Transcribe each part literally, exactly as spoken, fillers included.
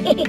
Woohoo!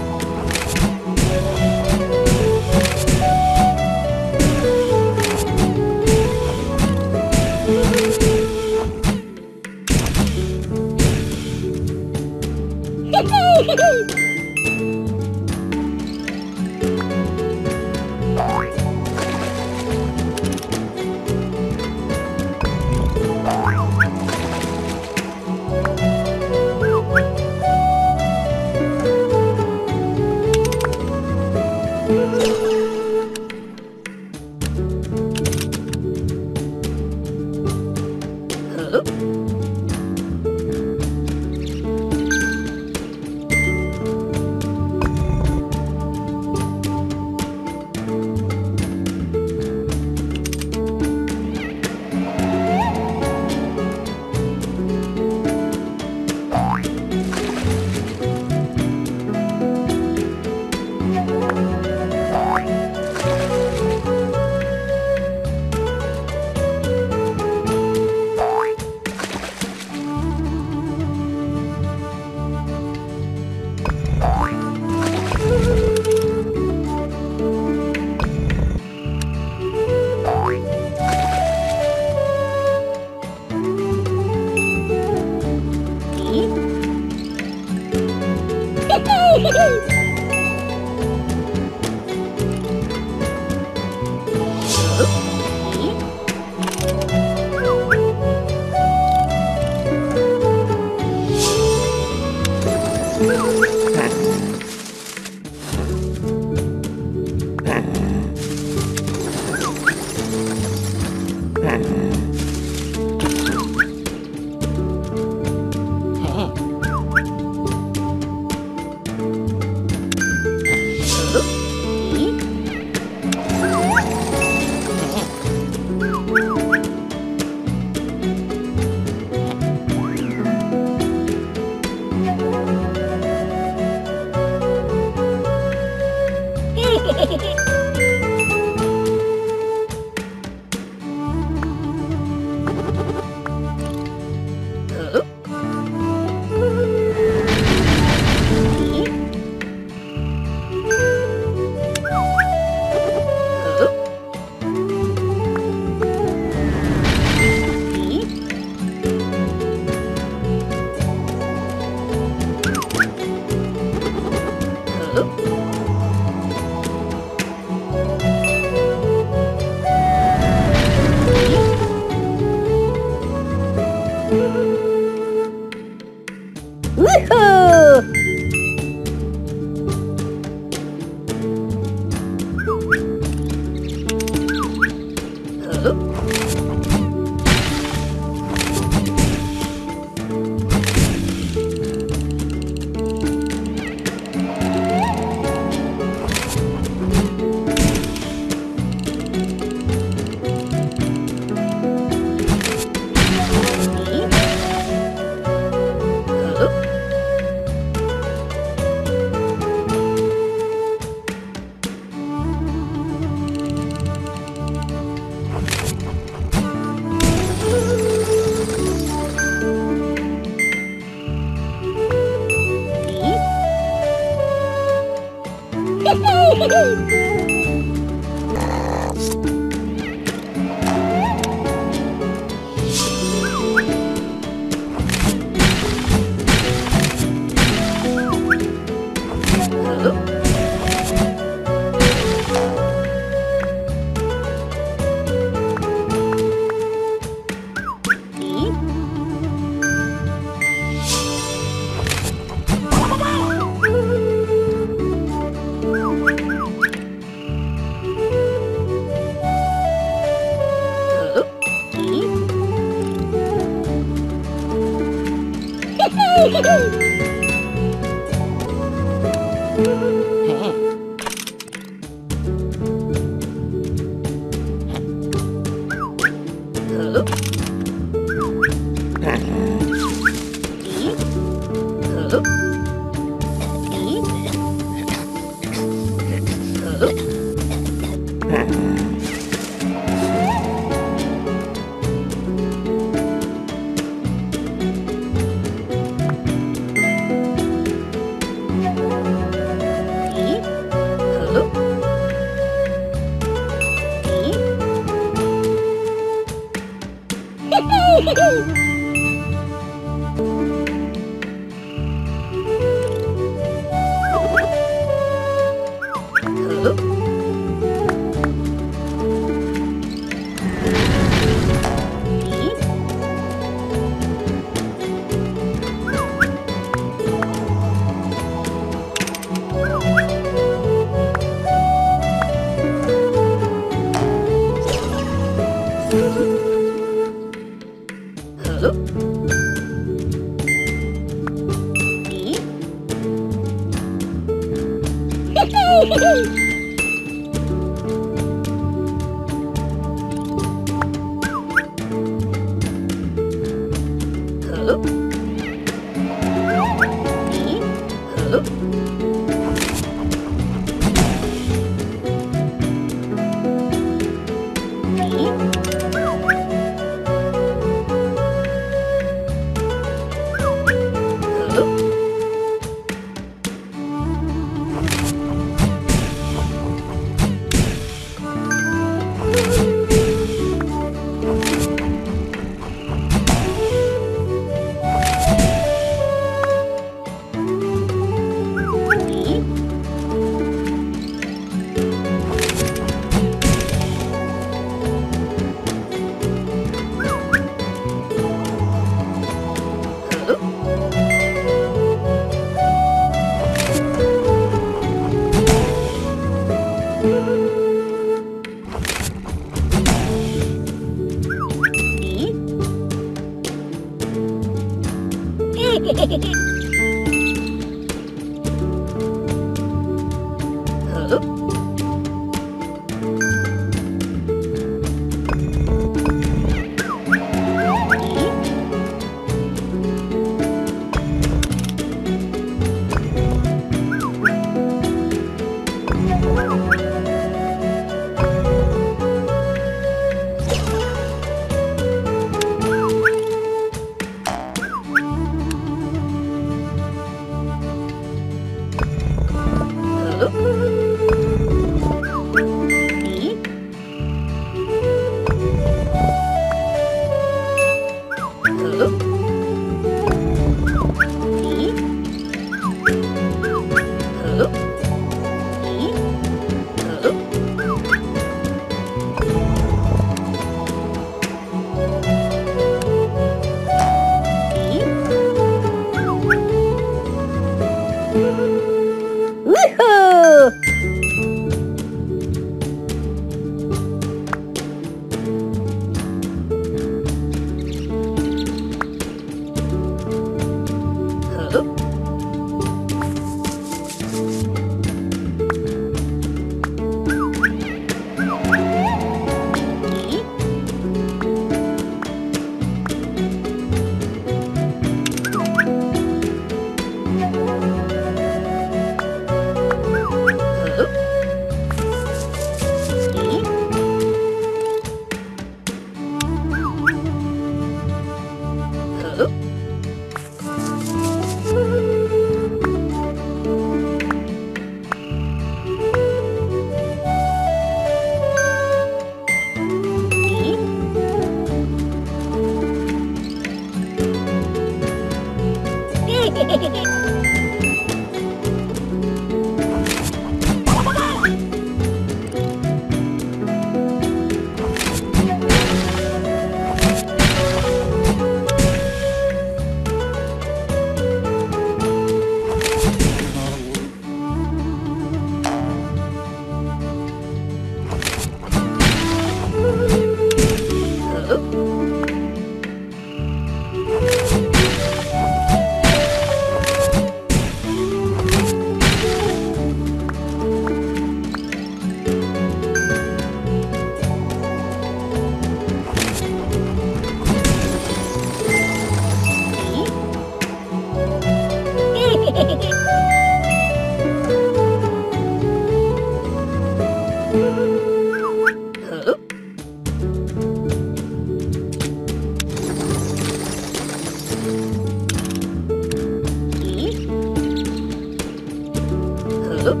Hehehehe